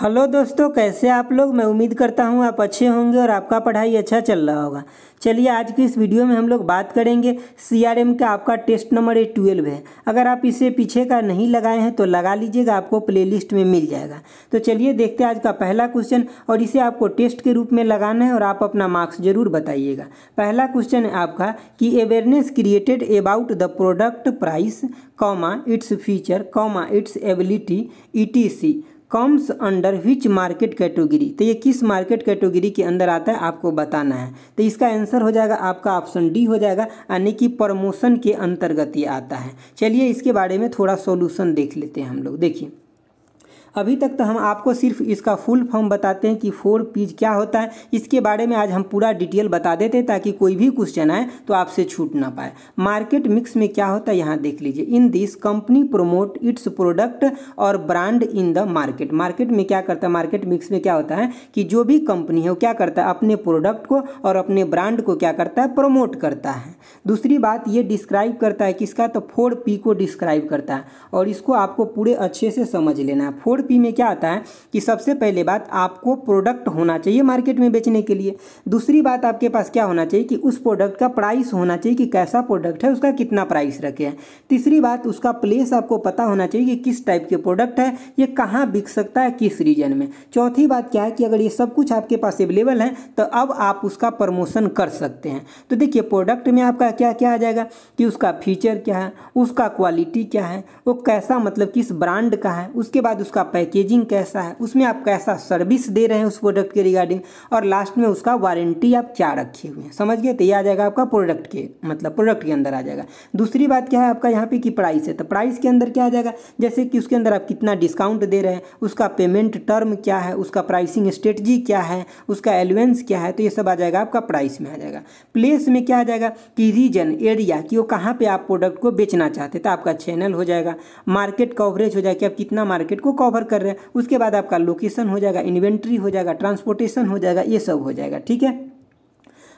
Hello दोस्तों, कैसे आप लोग। मैं उम्मीद करता हूँ आप अच्छे होंगे और आपका पढ़ाई अच्छा चल रहा होगा। चलिए आज की इस वीडियो में हम लोग बात करेंगे सीआरएम का। आपका टेस्ट नंबर 12 है। अगर आप इसे पीछे का नहीं लगाए हैं तो लगा लीजिएगा, आपको प्लेलिस्ट में मिल जाएगा। तो चलिए देखते हैं आज का पहला क्वेश्चन, और इसे आपको टेस्ट के रूप में लगाना है और आप अपना मार्क्स जरूर बताइएगा। पहला क्वेश्चन है आपका कि awareness created about the product price, its feature, its ability, ETC comes under which market category. तो ये किस मार्केट कैटेगरी के अंदर आता है आपको बताना है। तो इसका आंसर हो जाएगा आपका ऑप्शन डी हो जाएगा, यानी कि प्रमोशन के अंतर्गत ये आता है। चलिए इसके बारे में थोड़ा सॉल्यूशन देख लेते हैं हम लोग। देखिए अभी तक तो हम आपको सिर्फ इसका फुल फॉर्म बताते हैं कि 4Ps क्या होता है। इसके बारे में आज हम पूरा डिटेल बता देते हैं ताकि कोई भी क्वेश्चन आए तो आपसे छूट ना पाए। मार्केट मिक्स में क्या होता है यहाँ देख लीजिए। In this company promote its product और brand in the market. Market में क्या करता है, मार्केट मिक्स में क्या होता है कि जो भी कंपनी है वो क्या करता है अपने प्रोडक्ट को और अपने ब्रांड को क्या करता है प्रोमोट करता है। दूसरी बात ये डिस्क्राइब करता है किसका, तो 4P को डिस्क्राइब करता है। और इसको आपको पूरे अच्छे से समझ लेना है। 4P में क्या आता है कि सबसे पहले बात आपको प्रोडक्ट होना चाहिए मार्केट में बेचने के लिए। दूसरी बात आपके पास क्या होना चाहिए कि उस प्रोडक्ट का प्राइस होना चाहिए कि कैसा प्रोडक्ट है, उसका कितना प्राइस रखे हैं। तीसरी बात उसका प्लेस आपको पता होना चाहिए कि किस टाइप के प्रोडक्ट है, ये कहाँ बिक सकता है, किस रीजन में। चौथी बात क्या है कि अगर ये सब कुछ आपके पास अवेलेबल है तो अब आप उसका प्रमोशन कर सकते हैं। तो देखिए प्रोडक्ट में आपका क्या क्या आ जाएगा कि उसका फीचर क्या है, उसका क्वालिटी क्या है, वो कैसा मतलब किस ब्रांड का है, उसके बाद उसका पैकेजिंग कैसा है, उसमें आप कैसा सर्विस दे रहे हैं उस प्रोडक्ट के रिगार्डिंग, और लास्ट में उसका वारंटी आप क्या रखे हुए हैं। समझ गए, तो ये आ जाएगा आपका प्रोडक्ट के मतलब प्रोडक्ट के अंदर आ जाएगा। दूसरी बात क्या है आपका यहाँ पे कि प्राइस है, तो प्राइस के अंदर क्या आ जाएगा जैसे कि उसके अंदर आप कितना डिस्काउंट दे रहे हैं, उसका पेमेंट टर्म क्या है, उसका प्राइसिंग स्ट्रेटजी क्या है, उसका एलिवेंस क्या है, तो ये सब आ जाएगा आपका प्राइस में आ जाएगा। प्लेस में क्या आ जाएगा कि रीजन एरिया कि वो कहाँ पर आप प्रोडक्ट को बेचना चाहते, तो आपका चैनल हो जाएगा। मार्केट कवरेज हो जाएगा कि आप कितना मार्केट को कवर कर रहे हैं। उसके बाद आपका लोकेशन हो जाएगा, इन्वेंट्री हो जाएगा, ट्रांसपोर्टेशन हो जाएगा, ये सब हो जाएगा। ठीक है,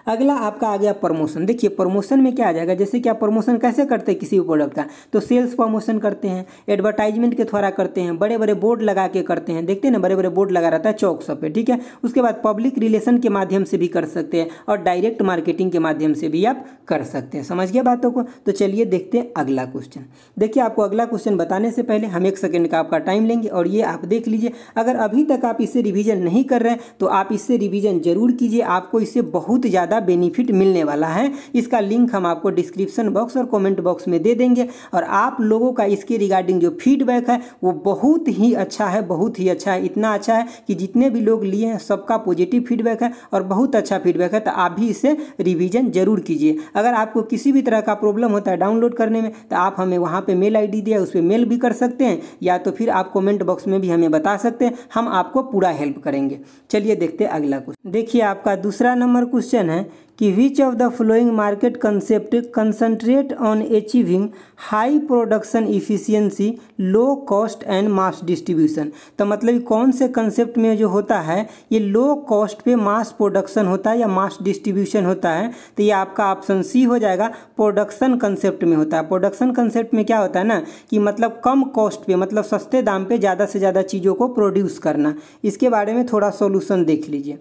अगला आपका आ गया प्रमोशन। देखिए प्रमोशन में क्या आ जाएगा जैसे कि आप प्रमोशन कैसे करते हैं किसी भी प्रोडक्ट का, तो सेल्स प्रमोशन करते हैं, एडवर्टाइजमेंट के द्वारा करते हैं, बड़े बड़े बोर्ड लगा के करते हैं। देखते हैं ना बड़े बड़े बोर्ड लगा रहता है चौक सब पे। ठीक है, उसके बाद पब्लिक रिलेशन के माध्यम से भी कर सकते हैं और डायरेक्ट मार्केटिंग के माध्यम से भी आप कर सकते हैं। समझ गए बातों को। तो चलिए देखते हैं अगला क्वेश्चन। देखिए आपको अगला क्वेश्चन बताने से पहले हम 1 सेकेंड का आपका टाइम लेंगे और ये आप देख लीजिए। अगर अभी तक आप इससे रिविजन नहीं कर रहे हैं तो आप इससे रिविजन जरूर कीजिए, आपको इससे बहुत ज़्यादा बेनिफिट मिलने वाला है। इसका लिंक हम आपको डिस्क्रिप्शन बॉक्स और कमेंट बॉक्स में दे देंगे। और आप लोगों का इसके रिगार्डिंग जो फीडबैक है वो बहुत ही अच्छा है, बहुत ही अच्छा है। इतना अच्छा है कि जितने भी लोग लिए हैं सबका पॉजिटिव फीडबैक है और बहुत अच्छा फीडबैक है। तो आप भी इसे रिवीजन जरूर कीजिए। अगर आपको किसी भी तरह का प्रॉब्लम होता है डाउनलोड करने में तो आप हमें वहाँ पर मेल ID दिया उस पर मेल भी कर सकते हैं, या तो फिर आप कॉमेंट बॉक्स में भी हमें बता सकते हैं, हम आपको पूरा हेल्प करेंगे। चलिए देखते हैं अगला क्वेश्चन। देखिए आपका दूसरा नंबर क्वेश्चन है कि which of the following market concept concentrate on achieving high production efficiency, low cost and mass distribution. तो मतलब कौन से कंसेप्ट में जो होता है ये लो कॉस्ट पे मास प्रोडक्शन होता है या मास डिस्ट्रीब्यूशन होता है, तो ये आपका ऑप्शन सी हो जाएगा प्रोडक्शन कंसेप्ट में होता है। प्रोडक्शन कंसेप्ट में क्या होता है ना कि मतलब कम कॉस्ट पे मतलब सस्ते दाम पे ज़्यादा से ज़्यादा चीज़ों को प्रोड्यूस करना। इसके बारे में थोड़ा सॉल्यूशन देख लीजिए।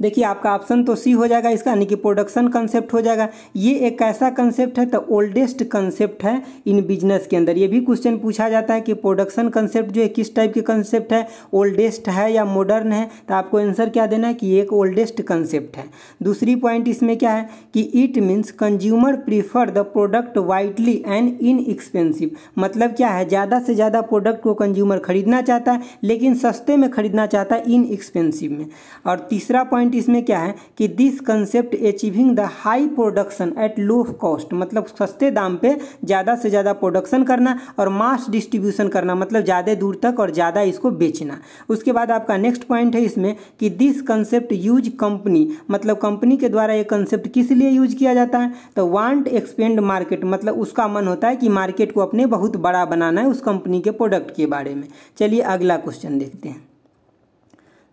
देखिए आपका ऑप्शन तो सी हो जाएगा इसका, यानी कि प्रोडक्शन कंसेप्ट हो जाएगा। ये एक ऐसा कंसेप्ट है तो ओल्डेस्ट कंसेप्ट है इन बिजनेस के अंदर। ये भी क्वेश्चन पूछा जाता है कि प्रोडक्शन कंसेप्ट जो है किस टाइप के कंसेप्ट है, ओल्डेस्ट है या मॉडर्न है, तो आपको आंसर क्या देना है कि ये एक ओल्डेस्ट कंसेप्ट है। दूसरी पॉइंट इसमें क्या है कि it means consumer prefer the product widely and inexpensive. मतलब क्या है ज़्यादा से ज़्यादा प्रोडक्ट को कंज्यूमर खरीदना चाहता है लेकिन सस्ते में खरीदना चाहता है, इनएक्सपेंसिव में। और तीसरा पॉइंट इसमें क्या है कि this concept achieving the high production at low cost, मतलब सस्ते दाम पे ज़्यादा से ज़्यादा प्रोडक्शन करना और मास डिस्ट्रीब्यूशन करना मतलब ज़्यादा दूर तक और ज़्यादा इसको बेचना। उसके बाद आपका नेक्स्ट पॉइंट है इसमें कि दिस कंसेप्ट यूज कंपनी, मतलब कंपनी के द्वारा ये कंसेप्ट किस लिए यूज किया जाता है, तो वांट एक्सपेंड मार्केट, मतलब उसका मन होता है कि मार्केट को अपने बहुत बड़ा बनाना है उस कंपनी के प्रोडक्ट के बारे में। चलिए अगला क्वेश्चन देखते हैं।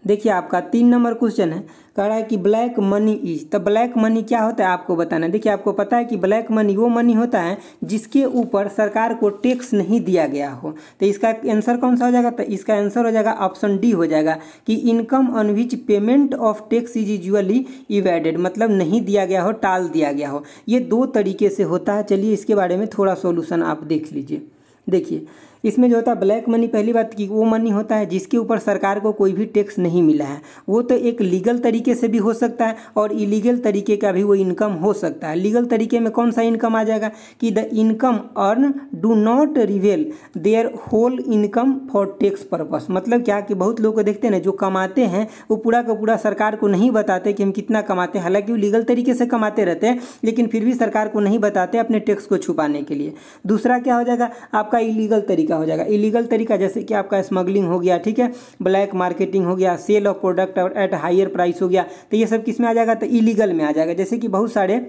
देखिए आपका 3 नंबर क्वेश्चन है, कह रहा है कि ब्लैक मनी इज। तो ब्लैक मनी क्या होता है आपको बताना है। देखिए आपको पता है कि ब्लैक मनी वो मनी होता है जिसके ऊपर सरकार को टैक्स नहीं दिया गया हो। तो इसका आंसर कौन सा हो जाएगा, तो इसका आंसर हो जाएगा ऑप्शन डी हो जाएगा कि income on which payment of tax is usually evaded, मतलब नहीं दिया गया हो, टाल दिया गया हो। ये 2 तरीके से होता है। चलिए इसके बारे में थोड़ा सोल्यूशन आप देख लीजिए। देखिए इसमें जो होता है ब्लैक मनी, पहली बात कि वो मनी होता है जिसके ऊपर सरकार को कोई भी टैक्स नहीं मिला है। वो तो एक लीगल तरीके से भी हो सकता है और इलीगल तरीके का भी वो इनकम हो सकता है। लीगल तरीके में कौन सा इनकम आ जाएगा कि the income earn do not reveal their whole income for tax purpose. मतलब क्या कि बहुत लोग को देखते हैं ना, जो कमाते हैं वो पूरा का पूरा सरकार को नहीं बताते कि हम कितना कमाते हैं। हालांकि वो लीगल तरीके से कमाते रहते हैं लेकिन फिर भी सरकार को नहीं बताते अपने टैक्स को छुपाने के लिए। दूसरा क्या हो जाएगा आपका इलीगल तरीके हो जाएगा। इलीगल तरीका जैसे कि आपका स्मगलिंग हो गया, ठीक है, ब्लैक मार्केटिंग हो गया, सेल ऑफ प्रोडक्ट और एट हायर प्राइस हो गया। तो ये सब किस में आ जाएगा, तो इलीगल में आ जाएगा। जैसे कि बहुत सारे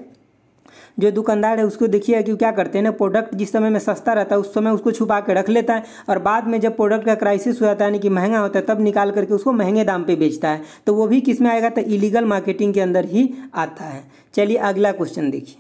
जो दुकानदार है उसको देखिए कि क्या करते हैं ना, प्रोडक्ट जिस समय में सस्ता रहता है उस समय उसको छुपा के रख लेता है और बाद में जब प्रोडक्ट का क्राइसिस हो जाता है यानी कि महंगा होता है तब निकाल करके उसको महंगे दाम पे बेचता है। तो वो भी किस में आएगा, तो इलीगल मार्केटिंग के अंदर ही आता है। चलिए अगला क्वेश्चन देखिए।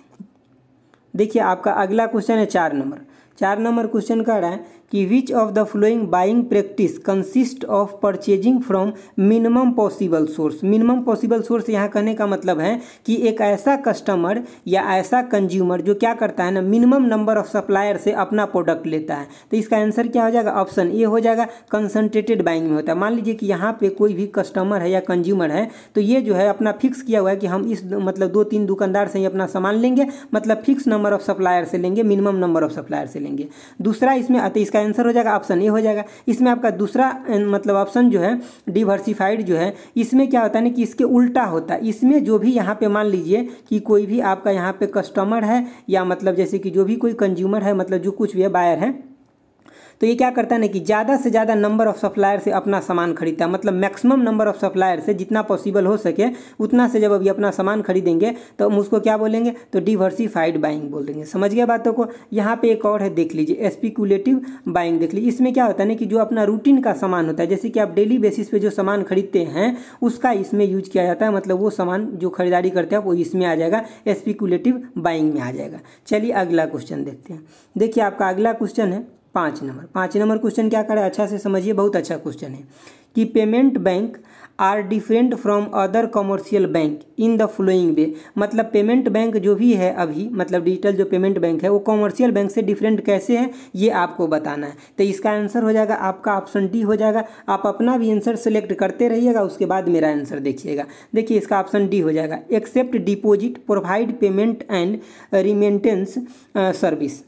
देखिए आपका अगला क्वेश्चन है 4 नंबर। 4 नंबर क्वेश्चन कह रहा है कि which of the following buying practice consist of purchasing from minimum possible source. Minimum possible source यहाँ कहने का मतलब है कि एक ऐसा कस्टमर या ऐसा कंज्यूमर जो क्या करता है ना, मिनिमम नंबर ऑफ सप्लायर से अपना प्रोडक्ट लेता है। तो इसका आंसर क्या हो जाएगा, ऑप्शन ए हो जाएगा, कंसनट्रेटेड बाइंग में होता है। मान लीजिए कि यहाँ पे कोई भी कस्टमर है या कंज्यूमर है तो ये जो है अपना फिक्स किया हुआ है कि हम इस मतलब 2-3 दुकानदार से ही अपना सामान लेंगे, मतलब फिक्स नंबर ऑफ सप्लायर से लेंगे, मिनिमम नंबर ऑफ सप्लायर से लेंगे। दूसरा इसमें इसका आंसर हो जाएगा ऑप्शन ए हो जाएगा। इसमें आपका दूसरा मतलब ऑप्शन जो है डिवर्सिफाइड जो है, इसमें क्या होता है ना कि इसके उल्टा होता है। इसमें जो भी यहाँ पे मान लीजिए कि कोई भी आपका यहाँ पे कस्टमर है या मतलब जैसे कि जो भी कोई कंज्यूमर है, मतलब जो कुछ भी है बायर है, तो ये क्या करता है ना कि ज़्यादा से ज़्यादा नंबर ऑफ सप्लायर से अपना सामान खरीदता है। मतलब मैक्सिमम नंबर ऑफ सप्लायर से जितना पॉसिबल हो सके उतना से जब अभी अपना सामान खरीदेंगे तो हम उसको क्या बोलेंगे, तो डिवर्सिफाइड बाइंग बोल देंगे। समझ गया बातों को। यहाँ पे एक और है, देख लीजिए, स्पेकुलेटिव बाइंग। देख लीजिए इसमें क्या होता है ना कि जो अपना रूटीन का सामान होता है, जैसे कि आप डेली बेसिस पे जो सामान खरीदते हैं उसका इसमें यूज किया जाता है। मतलब वो सामान जो खरीदारी करते हैं वो इसमें आ जाएगा, स्पेकुलेटिव बाइंग में आ जाएगा। चलिए अगला क्वेश्चन देखते हैं। देखिए आपका अगला क्वेश्चन है 5 नंबर। 5 नंबर क्वेश्चन क्या करें, अच्छा से समझिए, बहुत अच्छा क्वेश्चन है कि payment bank are different from other commercial bank in the following way. मतलब पेमेंट बैंक जो भी है अभी, मतलब डिजिटल जो पेमेंट बैंक है वो कॉमर्शियल बैंक से डिफरेंट कैसे है ये आपको बताना है। तो इसका आंसर हो जाएगा आपका ऑप्शन डी हो जाएगा। आप अपना भी आंसर सेलेक्ट करते रहिएगा, उसके बाद मेरा आंसर देखिएगा। देखिए इसका ऑप्शन डी हो जाएगा, accept deposit provide payment and remittance service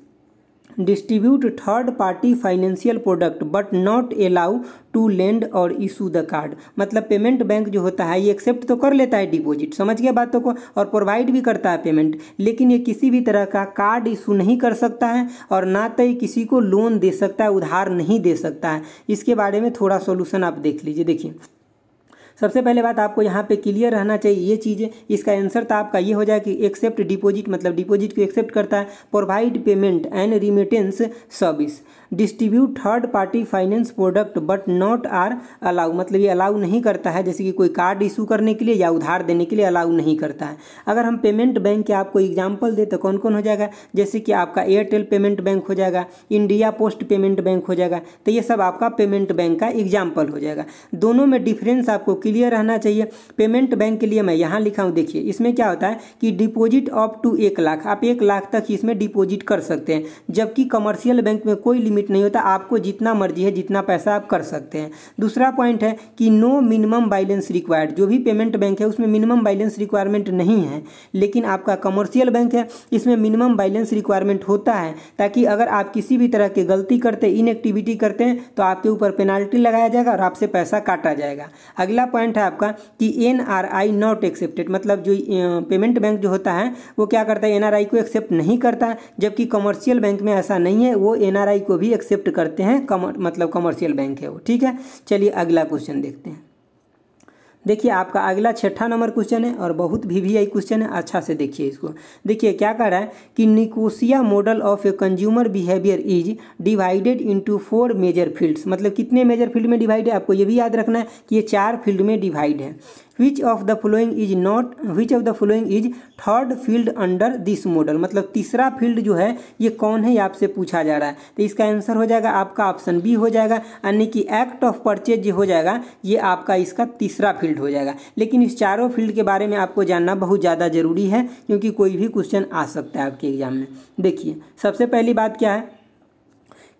distribute third party financial product but not allow to lend और इशू द कार्ड। मतलब पेमेंट बैंक जो होता है ये एक्सेप्ट तो कर लेता है डिपॉजिट, समझ गया बातों को, और प्रोवाइड भी करता है पेमेंट, लेकिन ये किसी भी तरह का कार्ड इशू नहीं कर सकता है और ना तो ये किसी को लोन दे सकता है, उधार नहीं दे सकता है। इसके बारे में थोड़ा सोल्यूशन आप देख लीजिए। देखिए सबसे पहले बात आपको यहाँ पे क्लियर रहना चाहिए ये चीज़ें। इसका आंसर तो आपका ये हो जाएगा कि एक्सेप्ट डिपॉजिट, मतलब डिपॉजिट को एक्सेप्ट करता है, provide payment and remittance service distribute third party finance product but not are allow, मतलब ये अलाउ नहीं करता है, जैसे कि कोई कार्ड इशू करने के लिए या उधार देने के लिए अलाउ नहीं करता है। अगर हम पेमेंट बैंक के आपको एग्जाम्पल दें तो कौन कौन हो जाएगा, जैसे कि आपका एयरटेल पेमेंट बैंक हो जाएगा, इंडिया पोस्ट पेमेंट बैंक हो जाएगा। तो ये सब आपका पेमेंट बैंक का एग्जाम्पल हो जाएगा। दोनों में डिफरेंस आपको क्लियर रहना चाहिए। पेमेंट बैंक के लिए मैं यहाँ लिखा हूँ, देखिए इसमें क्या होता है कि डिपॉजिट अप टू 1 लाख, आप 1 लाख तक इसमें डिपॉजिट कर सकते हैं, जबकि कमर्शियल बैंक में कोई लिमिट नहीं होता, आपको जितना मर्जी है जितना पैसा आप कर सकते हैं। दूसरा पॉइंट है कि नो मिनिमम बैलेंस रिक्वायर्ड, जो भी पेमेंट बैंक है उसमें मिनिमम बैलेंस रिक्वायरमेंट नहीं है, लेकिन आपका कमर्शियल बैंक है इसमें मिनिमम बैलेंस रिक्वायरमेंट होता है, ताकि अगर आप किसी भी तरह की गलती करते, इनएक्टिविटी करते हैं तो आपके ऊपर पेनाल्टी लगाया जाएगा और आपसे पैसा काटा जाएगा। अगला पॉइंट है आपका कि एनआरआई नॉट एक्सेप्टेड, मतलब जो पेमेंट बैंक जो होता है वो क्या करता है, एनआरआई को एक्सेप्ट नहीं करता है, जबकि कमर्शियल बैंक में ऐसा नहीं है, वो एनआरआई को भी एक्सेप्ट करते हैं, मतलब कमर्शियल बैंक है वो, ठीक है। चलिए अगला क्वेश्चन देखते हैं। देखिए आपका अगला 6 नंबर क्वेश्चन है और बहुत वीवीआई क्वेश्चन है, अच्छा से देखिए इसको। देखिए क्या कह रहा है कि Nicosia model of a consumer behaviour is divided into 4 major fields. मतलब कितने मेजर फील्ड में डिवाइड है आपको ये भी याद रखना है कि ये 4 फील्ड में डिवाइड है। Which of the following is third field under this model. मतलब तीसरा फील्ड जो है ये कौन है ये आपसे पूछा जा रहा है, तो इसका आंसर हो जाएगा आपका ऑप्शन बी हो जाएगा, यानी कि एक्ट ऑफ परचेज जो हो जाएगा ये आपका इसका तीसरा फील्ड हो जाएगा। लेकिन इस चारों फील्ड के बारे में आपको जानना बहुत ज़्यादा जरूरी है क्योंकि कोई भी क्वेश्चन आ सकता है आपके एग्जाम में। देखिए सबसे पहली बात क्या है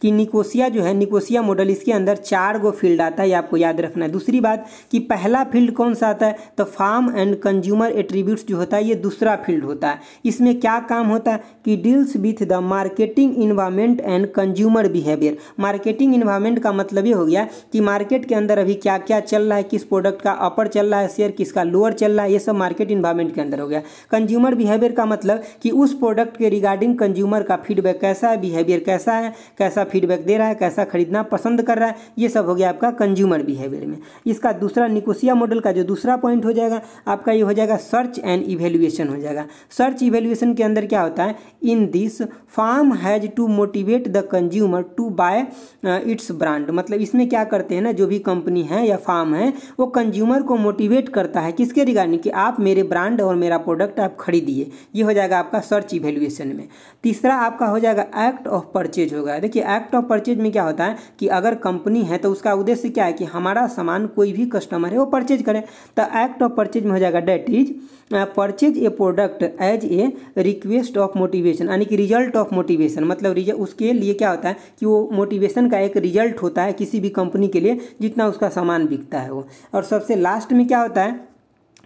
कि निकोसिया जो है निकोसिया मॉडल इसके अंदर 4 गो फील्ड आता है, ये आपको याद रखना है। दूसरी बात कि पहला फील्ड कौन सा आता है तो फार्म एंड कंज्यूमर एट्रीब्यूट्स जो होता है ये दूसरा फील्ड होता है। इसमें क्या काम होता है कि deals with the marketing environment and consumer behaviour. Marketing environment का मतलब ये हो गया कि मार्केट के अंदर अभी क्या क्या चल रहा है, किस प्रोडक्ट का अपर चल रहा है शेयर, किसका लोअर चल रहा है, ये सब मार्केट इन्वायरमेंट के अंदर हो गया। कंज्यूमर बिहेवियर का मतलब कि उस प्रोडक्ट के रिगार्डिंग कंज्यूमर का फीडबैक कैसा है, बिहेवियर कैसा है, कैसा फीडबैक दे रहा है, कैसा खरीदना पसंद कर रहा है, ये सब हो गया आपका कंज्यूमर बिहेवियर में। इसका दूसरा निकोसिया मॉडल का जो दूसरा पॉइंट हो जाएगा आपका ये हो जाएगा सर्च एंड इवेल्युएशन हो जाएगा। सर्च इवेल्युएशन के अंदर क्या होता है in this firm has to motivate the consumer to buy its brand. मतलब इसमें क्या करते हैं ना जो भी कंपनी है या फार्म है वो कंज्यूमर को मोटिवेट करता है किसके रिगार्डिंग कि आप मेरे ब्रांड और मेरा प्रोडक्ट आप खरीदिए, ये हो जाएगा आपका सर्च इवेल्युएशन में। तीसरा आपका हो जाएगा एक्ट ऑफ परचेज होगा। देखिए एक्ट ऑफ परचेज में क्या होता है कि अगर कंपनी है तो उसका उद्देश्य क्या है कि हमारा सामान कोई भी कस्टमर है वो परचेज करे, तो एक्ट ऑफ परचेज में हो जाएगा that is purchase a product as a request of motivation, यानी कि रिजल्ट ऑफ मोटिवेशन। मतलब उसके लिए क्या होता है कि वो मोटिवेशन का एक रिजल्ट होता है किसी भी कंपनी के लिए जितना उसका सामान बिकता है वो। और सबसे लास्ट में क्या होता है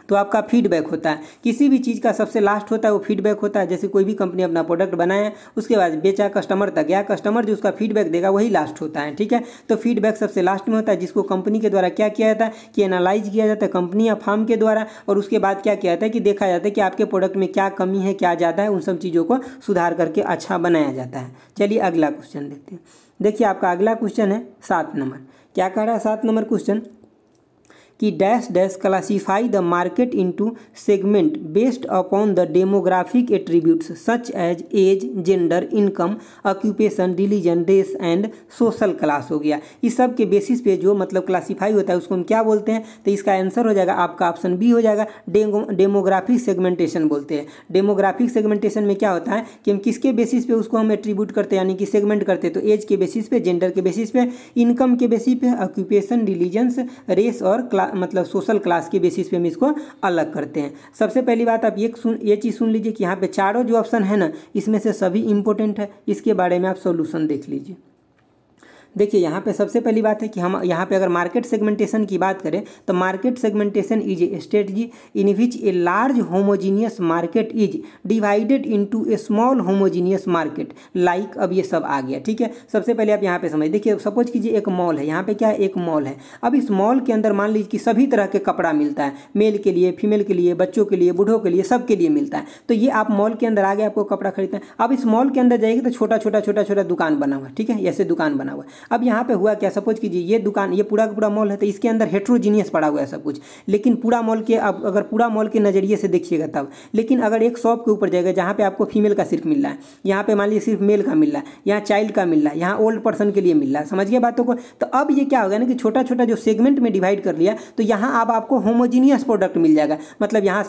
तो आपका फीडबैक होता है, किसी भी चीज़ का सबसे लास्ट होता है वो फीडबैक होता है। जैसे कोई भी कंपनी अपना प्रोडक्ट बनाया उसके बाद बेचा कस्टमर तक गया, कस्टमर जो उसका फीडबैक देगा वही लास्ट होता है, ठीक है। तो फीडबैक सबसे लास्ट में होता है जिसको कंपनी के द्वारा क्या किया जाता है कि एनालाइज किया जाता है कंपनी या फार्म के द्वारा, और उसके बाद क्या किया जाता है कि देखा जाता है कि आपके प्रोडक्ट में क्या कमी है क्या ज़्यादा है, उन सब चीज़ों को सुधार करके अच्छा बनाया जाता है। चलिए अगला क्वेश्चन देखते हैं। देखिए आपका अगला क्वेश्चन है 7 नंबर, क्या कह रहा है 7 नंबर क्वेश्चन कि dash dash classify the market into segment based upon the demographic attributes such as gender income occupation religion race and social class हो गया। इस सब के बेसिस पे जो मतलब क्लासीफाई होता है उसको हम क्या बोलते हैं, तो इसका आंसर हो जाएगा आपका ऑप्शन बी हो जाएगा डेमोग्राफिक सेगमेंटेशन बोलते हैं। डेमोग्राफिक सेगमेंटेशन में क्या होता है कि हम किसके बेसिस पे उसको हम एट्रीब्यूट करते हैं यानी कि सेगमेंट करते हैं, तो एज के बेसिस पे, जेंडर के बेसिस पे, इनकम के बेसिस पे, ऑक्यूपेशन रिलीजन्स रेस और मतलब सोशल क्लास के बेसिस पे हम इसको अलग करते हैं। सबसे पहली बात आप ये चीज़ सुन लीजिए कि यहाँ पे चारों जो ऑप्शन है ना इसमें से सभी इंपॉर्टेंट है, इसके बारे में आप सॉल्यूशन देख लीजिए। देखिए यहाँ पे सबसे पहली बात है कि हम यहाँ पे अगर मार्केट सेगमेंटेशन की बात करें तो market segmentation is a strategy in which a large homogeneous market is divided into a small homogeneous market like, अब ये सब आ गया, ठीक है। सबसे पहले आप यहाँ पे समझ देखिए, सपोज कीजिए एक मॉल है, यहाँ पे क्या है एक मॉल है। अब इस मॉल के अंदर मान लीजिए कि सभी तरह के कपड़ा मिलता है, मेल के लिए, फीमेल के लिए, बच्चों के लिए, बूढ़ों के लिए, सबके लिए मिलता है। तो ये आप मॉल के अंदर आ गए, आपको कपड़ा खरीदना है। अब इस मॉल के अंदर जाइएगा तो छोटा छोटा दुकान बना हुआ, ठीक है, ऐसे दुकान बना हुआ। अब यहाँ पे हुआ क्या, सपोज कीजिए ये दुकान, ये पूरा का पूरा मॉल है तो इसके अंदर हेट्रोजीनियस पड़ा हुआ है सब कुछ, लेकिन पूरा मॉल के, अब अगर पूरा मॉल के नज़रिए से देखिएगा तब। लेकिन अगर एक शॉप के ऊपर जाएगा जहाँ पे आपको फीमेल का सिर्फ मिल रहा है, यहाँ पे मान लीजिए सिर्फ मेल का मिल रहा है, यहाँ चाइल्ड का मिल रहा है, यहाँ ओल्ड पर्सन के लिए मिल रहा है, समझिए बातों को। तो अब ये क्या होगा ना कि छोटा छोटा जो सेगमेंट में डिवाइड कर लिया, तो यहाँ अब आपको होमोजीनियस प्रोडक्ट मिल जाएगा। मतलब यहाँ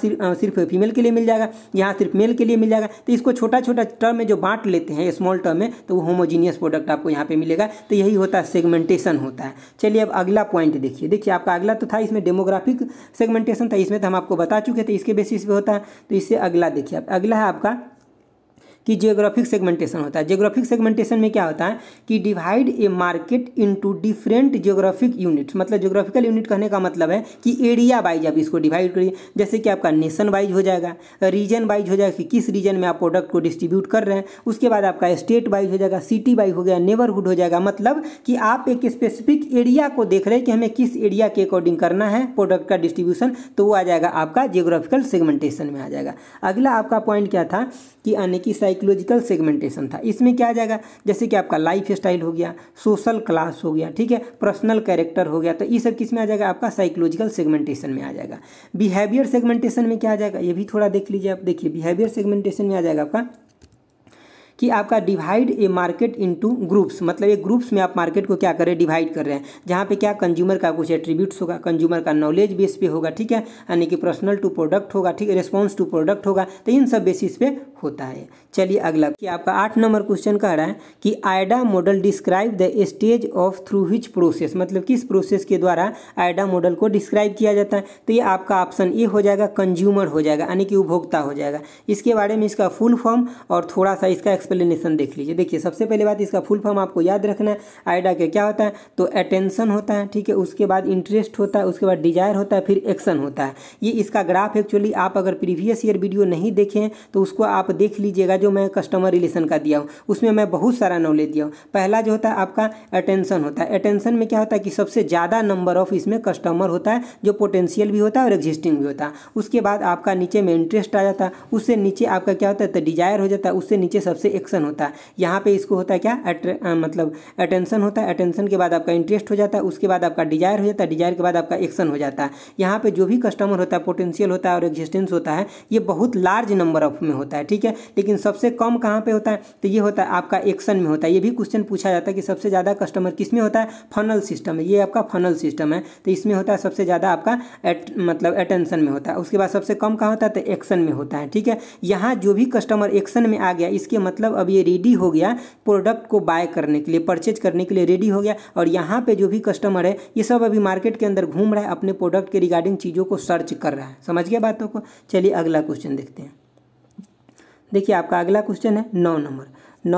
सिर्फ फीमेल के लिए मिल जाएगा, यहाँ सिर्फ मेल के लिए मिल जाएगा। तो इसको छोटा छोटा टर्म में जो बांट लेते हैं स्मॉल टर्म में, तो वो होमोजीनियस प्रोडक्ट आपको यहाँ पे मिलेगा। तो यही होता है सेगमेंटेशन होता है। चलिए अब अगला पॉइंट देखिए। देखिए आपका अगला तो था, इसमें डेमोग्राफिक सेगमेंटेशन था, इसमें तो हम आपको बता चुके थे इसके बेसिस पे होता है। तो इससे अगला देखिए, अब अगला है आपका कि जियोग्राफिक सेगमेंटेशन होता है। जियोग्राफिक सेगमेंटेशन में क्या होता है कि divide a market into different geographic units. मतलब जियोग्राफिकल यूनिट कहने का मतलब है कि एरिया वाइज आप इसको डिवाइड करिए, जैसे कि आपका नेशन वाइज हो जाएगा, रीजन वाइज हो जाएगा कि किस रीजन में आप प्रोडक्ट को डिस्ट्रीब्यूट कर रहे हैं, उसके बाद आपका स्टेट वाइज हो जाएगा, सिटी वाइज हो गया, नेबरहुड हो जाएगा। मतलब कि आप एक स्पेसिफिक एरिया को देख रहे हैं कि हमें किस एरिया के अकॉर्डिंग करना है प्रोडक्ट का डिस्ट्रीब्यूशन, तो वो आ जाएगा आपका जियोग्राफिकल सेगमेंटेशन में आ जाएगा। अगला आपका पॉइंट क्या था कि यानी कि साइकोलॉजिकल सेगमेंटेशन था। इसमें क्या आ जाएगा, जैसे कि आपका लाइफ स्टाइल हो गया, सोशल क्लास हो गया, ठीक है, पर्सनल कैरेक्टर हो गया, तो ये सब किस में आ जाएगा, आपका साइकोलॉजिकल सेगमेंटेशन में आ जाएगा। बिहेवियर सेगमेंटेशन में क्या आ जाएगा, ये भी थोड़ा देख लीजिए आप। देखिए बिहेवियर सेगमेंटेशन में आ जाएगा आपका कि आपका divide a market into groups, मतलब ये ग्रुप्स में आप मार्केट को क्या कर रहे हैं, डिवाइड कर रहे हैं, जहाँ पे क्या कंज्यूमर का कुछ एट्रीब्यूट्स होगा, कंज्यूमर का नॉलेज बेस पे होगा, ठीक है, यानी कि पर्सनल टू प्रोडक्ट होगा, ठीक है, रिस्पॉन्स टू प्रोडक्ट होगा, तो इन सब बेसिस पे होता है। चलिए अगला कि आपका 8 नंबर क्वेश्चन कह रहा है कि AIDA model describe the stage of through which process, मतलब किस प्रोसेस के द्वारा आइडा मॉडल को डिस्क्राइब किया जाता है, तो ये आपका ऑप्शन ए हो जाएगा, कंज्यूमर हो जाएगा, यानी कि उपभोक्ता हो जाएगा। इसके बारे में इसका फुल फॉर्म और थोड़ा सा इसका एक्सप्लेनेशन देख लीजिए। देखिए सबसे पहले बात, इसका फुल फॉर्म आपको याद रखना है, आइडा के क्या होता है, तो अटेंशन होता है, ठीक है, उसके बाद इंटरेस्ट होता है, उसके बाद डिजायर होता है, फिर एक्शन होता है। ये इसका ग्राफ एक्चुअली आप अगर प्रीवियस ईयर वीडियो नहीं देखें तो उसको आप देख लीजिएगा, जो मैं कस्टमर रिलेशन का दिया हूँ, उसमें मैं बहुत सारा नॉलेज दिया हूँ। पहला जो होता है आपका अटेंशन होता है, अटेंशन में क्या होता है कि सबसे ज़्यादा नंबर ऑफ इसमें कस्टमर होता है, जो पोटेंशियल भी होता है और एग्जिस्टिंग भी होता है। उसके बाद आपका नीचे में इंटरेस्ट आ जाता है, उससे नीचे आपका क्या होता है, तो डिजायर हो जाता है, उससे नीचे सबसे एक्शन होता है। यहाँ पे इसको होता है क्या, मतलब अटेंशन होता है, अटेंशन के बाद आपका इंटरेस्ट हो जाता है, उसके बाद आपका डिजायर हो जाता है, डिजायर के बाद आपका एक्शन हो जाता है। यहाँ पे जो भी कस्टमर होता है, पोटेंशियल होता है और एग्जिस्टेंस होता है, ये बहुत लार्ज नंबर ऑफ में होता है, ठीक है, लेकिन सबसे कम कहाँ पे होता है, तो ये होता है आपका एक्शन में होता है। ये भी क्वेश्चन पूछा जाता है कि सबसे ज़्यादा कस्टमर किस में होता है, फनल सिस्टम है, ये आपका फनल सिस्टम है, तो इसमें होता है सबसे ज़्यादा आपका मतलब अटेंशन में होता है। उसके बाद सबसे कम कहाँ होता है, तो एक्शन में होता है, ठीक है। यहाँ जो भी कस्टमर एक्शन में आ गया, इसके मतलब अब ये रेडी हो गया प्रोडक्ट को बाय करने के लिए, परचेज करने के लिए रेडी हो गया, और यहाँ पे जो भी कस्टमर है ये सब अभी मार्केट के अंदर घूम रहा है, अपने प्रोडक्ट के रिगार्डिंग चीज़ों को सर्च कर रहा है। समझ गए बातों को। चलिए अगला क्वेश्चन देखते हैं। देखिए आपका अगला क्वेश्चन है 9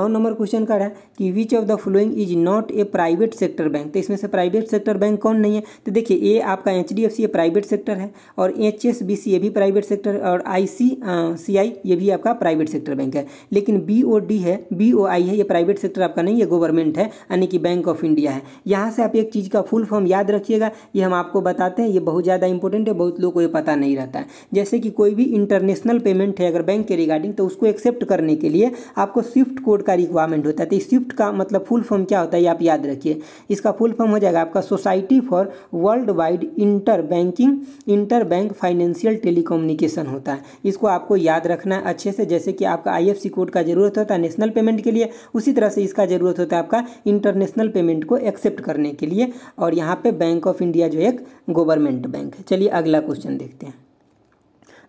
नंबर क्वेश्चन का है कि which of the following is not a private sector bank, तो इसमें से प्राइवेट सेक्टर बैंक कौन नहीं है, तो देखिए ये आपका HDFC ये प्राइवेट सेक्टर है, और HSBC ये भी प्राइवेट सेक्टर है, और ICICI ये भी आपका प्राइवेट सेक्टर बैंक है, लेकिन BOD है, BOI है, ये प्राइवेट सेक्टर आपका नहीं है, गवर्नमेंट है, यानी कि बैंक ऑफ इंडिया है। यहाँ से आप एक चीज़ का फुल फॉर्म याद रखिएगा, ये हम आपको बताते हैं, ये बहुत ज़्यादा इंपॉर्टेंट है, बहुत लोग को ये पता नहीं रहता है। जैसे कि कोई भी इंटरनेशनल पेमेंट है अगर बैंक के रिगार्डिंग, तो उसको एक्सेप्ट करने के लिए आपको स्विफ्ट कोड का रिक्वायरमेंट होता है, तो स्विफ्ट का मतलब फुल फॉर्म क्या होता है, आप याद रखिए। इसका फुल फॉर्म हो जाएगा आपका society for world wide interbank financial telecommunication होता है। इसको आपको याद रखना है अच्छे से। जैसे कि आपका IFSC कोड का जरूरत होता है नेशनल पेमेंट के लिए, उसी तरह से इसका जरूरत होता है आपका इंटरनेशनल पेमेंट को एक्सेप्ट करने के लिए, और यहाँ पर बैंक ऑफ इंडिया जो एक गवर्नमेंट बैंक है। चलिए अगला क्वेश्चन देखते हैं।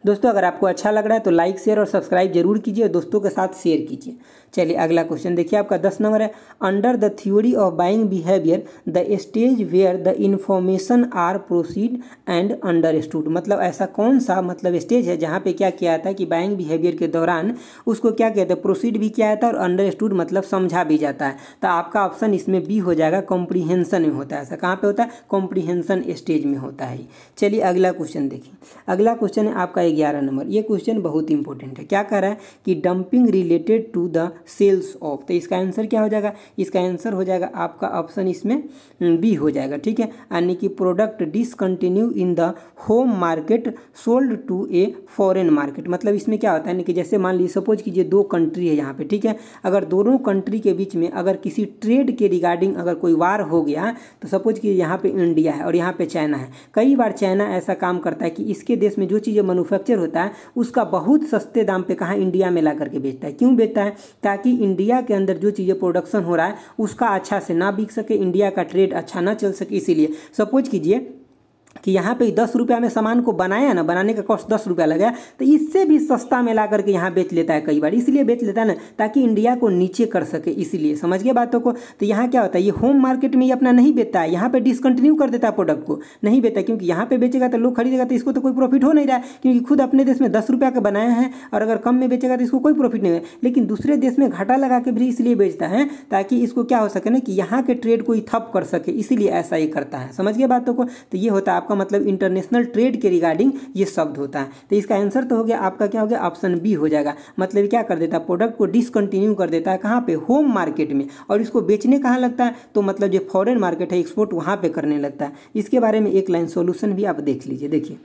दोस्तों अगर आपको अच्छा लग रहा है तो लाइक, शेयर और सब्सक्राइब जरूर कीजिए, और दोस्तों के साथ शेयर कीजिए। चलिए अगला क्वेश्चन देखिए, आपका 10 नंबर है, under the theory of buying behaviour the stage where the information are proceed and understood, मतलब ऐसा कौन सा मतलब स्टेज है जहाँ पे क्या किया जाता है कि बाइंग बिहेवियर के दौरान उसको क्या कहते हैं, प्रोसीड भी किया जाता है और अंडरस्टूड मतलब समझा भी जाता है। तो आपका ऑप्शन इसमें बी हो जाएगा, कॉम्प्रीहेंशन में होता है। ऐसा कहाँ पर होता है, कॉम्प्रीहेंशन स्टेज में होता है। चलिए अगला क्वेश्चन देखिए। अगला क्वेश्चन है आपका 11 नंबर। ये क्वेश्चन बहुत इंपॉर्टेंट है। क्या कह रहा है कि dumping related to the sales of, तो इसका आंसर क्या हो जाएगा, इसका आंसर हो जाएगा आपका ऑप्शन इसमें बी हो जाएगा, ठीक है, यानी कि product discontinue in the home market sold to a foreign market. मतलब इसमें क्या होता है, यानी कि जैसे मान लीजिए, सपोज कीजिए 2 कंट्री है यहाँ पे, ठीक है, अगर दोनों कंट्री के बीच में अगर किसी ट्रेड के रिगार्डिंग अगर कोई वार हो गया, तो सपोज कीजिए यहाँ पे इंडिया है और यहाँ पे चाइना है। कई बार चाइना ऐसा काम करता है कि इसके देश में जो चीज़ें मैन्युफैक्चर होता है उसका बहुत सस्ते दाम पे कहाँ, इंडिया में ला करके बेचता है। क्यों बेचता है, ताकि इंडिया के अंदर जो चीज़ें प्रोडक्शन हो रहा है उसका अच्छा से ना बिक सके, इंडिया का ट्रेड अच्छा ना चल सके। इसीलिए सपोज कीजिए कि यहाँ पे 10 रुपया में सामान को बनाया ना, बनाने का कॉस्ट 10 रुपया लगा, तो इससे भी सस्ता में ला करके यहाँ बेच लेता है कई बार। इसलिए बेच लेता है ना, ताकि इंडिया को नीचे कर सके। इसीलिए समझ गए बातों को। तो यहाँ क्या होता है, ये होम मार्केट में ये अपना नहीं बेचता है, यहाँ पे डिसकंटिन्यू कर देता है, प्रोडक्ट को नहीं बेचता, क्योंकि यहाँ पे बेचेगा तो लोग खरीदेगा तो इसको तो कोई प्रॉफिट हो नहीं रहा है, क्योंकि खुद अपने देश में 10 रुपया का बनाया है और अगर कम में बेचेगा तो इसको कोई प्रॉफिट नहीं है। लेकिन दूसरे देश में घाटा लगा के भी इसलिए बेचता है, ताकि इसको क्या हो सके ना, कि यहाँ के ट्रेड को ठप कर सके, इसीलिए ऐसा ही करता है। समझ गए बातों को। तो ये होता है आपका मतलब इंटरनेशनल ट्रेड के रिगार्डिंग ये शब्द होता है। तो इसका आंसर तो हो गया आपका क्या हो गया, ऑप्शन बी हो जाएगा। मतलब क्या कर देता है, प्रोडक्ट को डिसकंटिन्यू कर देता है, कहाँ पे, होम मार्केट में, और इसको बेचने कहाँ लगता है, तो मतलब जो फॉरेन मार्केट है, एक्सपोर्ट वहाँ पे करने लगता है। इसके बारे में एक लाइन सॉल्यूशन भी आप देख लीजिए। देखिए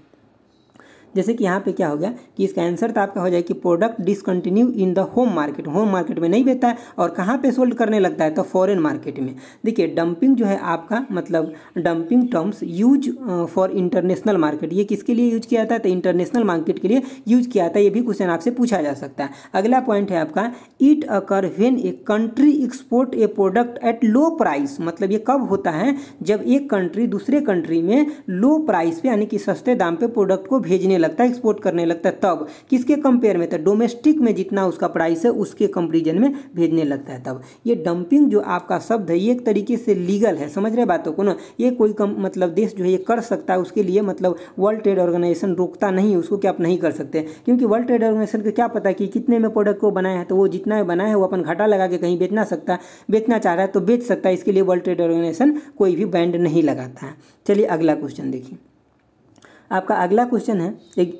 जैसे कि यहाँ पे क्या हो गया कि इसका आंसर तो आपका हो जाए कि product discontinue in the home market. Home market में नहीं बेचता है और कहाँ पे सोल्ड करने लगता है तो फॉरेन मार्केट में। देखिए डंपिंग जो है आपका मतलब dumping terms use for international market, ये किसके लिए यूज किया जाता है तो इंटरनेशनल मार्केट के लिए यूज किया जाता है। ये भी क्वेश्चन आपसे पूछा जा सकता है। अगला पॉइंट है आपका it occur when a country export a product at low price, मतलब ये कब होता है जब एक कंट्री दूसरे कंट्री में लो प्राइस पे यानी कि सस्ते दाम पे प्रोडक्ट को भेजने लगता है, एक्सपोर्ट करने लगता है। तब किसके कंपेयर में तो डोमेस्टिक में जितना उसका प्राइस है उसके कंपेरिजन में भेजने लगता है। तब ये डंपिंग जो आपका शब्द है ये एक तरीके से लीगल है, समझ रहे बातों को ना। ये कोई मतलब देश जो है ये कर सकता है, उसके लिए मतलब वर्ल्ड ट्रेड ऑर्गेनाइजेशन रोकता नहीं है, उसको क्या आप नहीं कर सकते, क्योंकि वर्ल्ड ट्रेड ऑर्गेनाइजेशन को क्या पता है कि कितने में प्रोडक्ट को बनाया है, तो वो जितना में बनाया है वो अपन घाटा लगा के कहीं बेचना चाह रहा है तो बेच सकता है। इसके लिए वर्ल्ड ट्रेड ऑर्गेनाइजेशन कोई भी बैंड नहीं लगाता है। चलिए अगला क्वेश्चन देखिए। आपका अगला क्वेश्चन है एक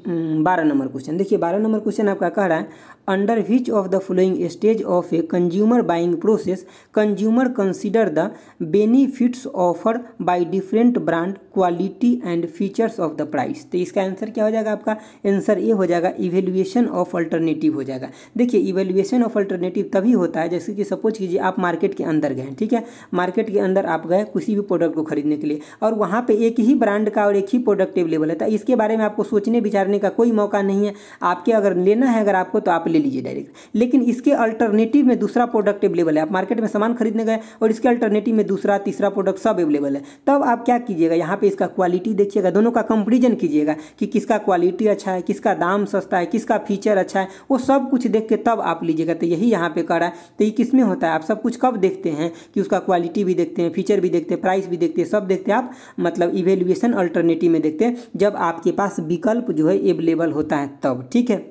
12 नंबर क्वेश्चन। देखिए 12 नंबर क्वेश्चन आपका कह रहा है under which of the following stage of a consumer buying process consumer consider the benefits offer by different brand quality and features of the price. तो इसका आंसर क्या हो जाएगा आपका आंसर ये हो जाएगा इवेल्युएशन ऑफ अल्टरनेटिव हो जाएगा। देखिए इवेल्युएशन ऑफ अल्टरनेटिव तभी होता है जैसे कि सपोज कीजिए आप मार्केट के अंदर गए, ठीक है, मार्केट के अंदर आप गए किसी भी प्रोडक्ट को खरीदने के लिए और वहाँ पर एक ही ब्रांड का और एक ही प्रोडक्ट अवेलेबल है, तो इसके बारे में आपको सोचने विचारने का कोई मौका नहीं है। आपके अगर लेना है अगर आपको तो आप ले लीजिए डायरेक्ट, लेकिन इसके अल्टरनेटिव में दूसरा प्रोडक्ट अवेलेबल है। आप मार्केट में सामान खरीदने गए और इसके अल्टरनेटिव में दूसरा तीसरा प्रोडक्ट सब अवेलेबल है, तब आप क्या कीजिएगा यहाँ पे इसका क्वालिटी देखिएगा, दोनों का कंपेरिजन कीजिएगा कि किसका क्वालिटी अच्छा है, किसका दाम सस्ता है, किसका फीचर अच्छा है, वो सब कुछ देख के तब आप लीजिएगा। तो यही यहाँ पे कह रहा है, तो ये किस में होता है आप सब कुछ कब देखते हैं कि उसका क्वालिटी भी देखते हैं, फीचर भी देखते हैं, प्राइस भी देखते हैं, सब देखते हैं आप, मतलब इवेल्युएशन अल्टरनेटिव में देखते हैं जब आपके पास विकल्प जो है अवेलेबल होता है तब, ठीक है।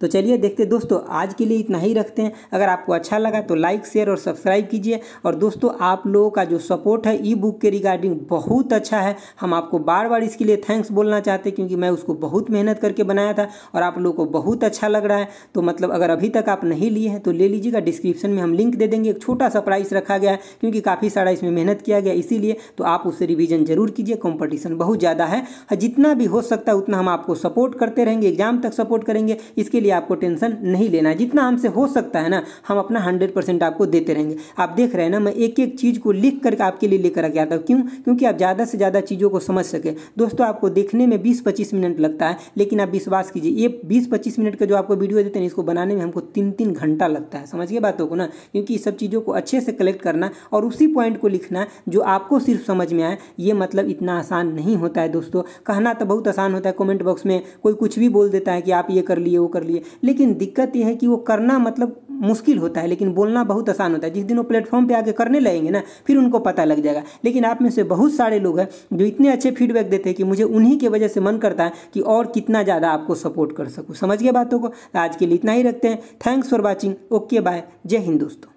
तो चलिए देखते दोस्तों आज के लिए इतना ही रखते हैं। अगर आपको अच्छा लगा तो लाइक शेयर और सब्सक्राइब कीजिए। और दोस्तों आप लोगों का जो सपोर्ट है ई बुक के रिगार्डिंग बहुत अच्छा है, हम आपको बार बार इसके लिए थैंक्स बोलना चाहते हैं क्योंकि मैं उसको बहुत मेहनत करके बनाया था और आप लोगों को बहुत अच्छा लग रहा है। तो मतलब अगर अभी तक आप नहीं लिए हैं तो ले लीजिएगा, डिस्क्रिप्शन में हम लिंक दे देंगे। एक छोटा सा प्राइस रखा गया है क्योंकि काफ़ी सारा इसमें मेहनत किया गया इसीलिए, तो आप उससे रिविजन जरूर कीजिए, कॉम्पिटिशन बहुत ज़्यादा है। जितना भी हो सकता है उतना हम आपको सपोर्ट करते रहेंगे, एग्जाम तक सपोर्ट करेंगे, इसके आपको टेंशन नहीं लेना। जितना हमसे हो सकता है ना हम अपना 100% आपको देते रहेंगे। आप देख रहे हैं ना मैं एक एक चीज को लिख करके आपके लिए लेकर आता हूँ, क्यों? क्योंकि आप ज्यादा से ज्यादा चीजों को समझ सके। दोस्तों आपको देखने में 20-25 मिनट लगता है, लेकिन आप विश्वास कीजिए ये 20-25 मिनट का जो आपको वीडियो देते हैं इसको बनाने में हमको 3-3 घंटा लगता है, समझिए बातों को ना, क्योंकि इस सब चीजों को अच्छे से कलेक्ट करना और उसी पॉइंट को लिखना जो आपको सिर्फ समझ में आए, ये मतलब इतना आसान नहीं होता है दोस्तों। कहना तो बहुत आसान होता है, कॉमेंट बॉक्स में कोई कुछ भी बोल देता है कि आप ये कर लिए वो कर लिए, लेकिन दिक्कत यह है कि वो करना मतलब मुश्किल होता है लेकिन बोलना बहुत आसान होता है। जिस दिन वो प्लेटफॉर्म पे आके करने लगेंगे ना फिर उनको पता लग जाएगा। लेकिन आप में से बहुत सारे लोग हैं जो इतने अच्छे फीडबैक देते हैं कि मुझे उन्हीं की वजह से मन करता है कि और कितना ज़्यादा आपको सपोर्ट कर सकूँ, समझ गए बातों को। आज के लिए इतना ही रखते हैं। Thanks for watching. Okay bye, जय हिंद दोस्तों।